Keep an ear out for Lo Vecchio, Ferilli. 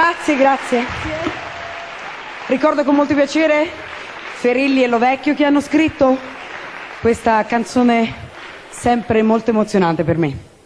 Grazie, grazie. Ricordo con molto piacere Ferilli e Lo Vecchio che hanno scritto questa canzone sempre molto emozionante per me.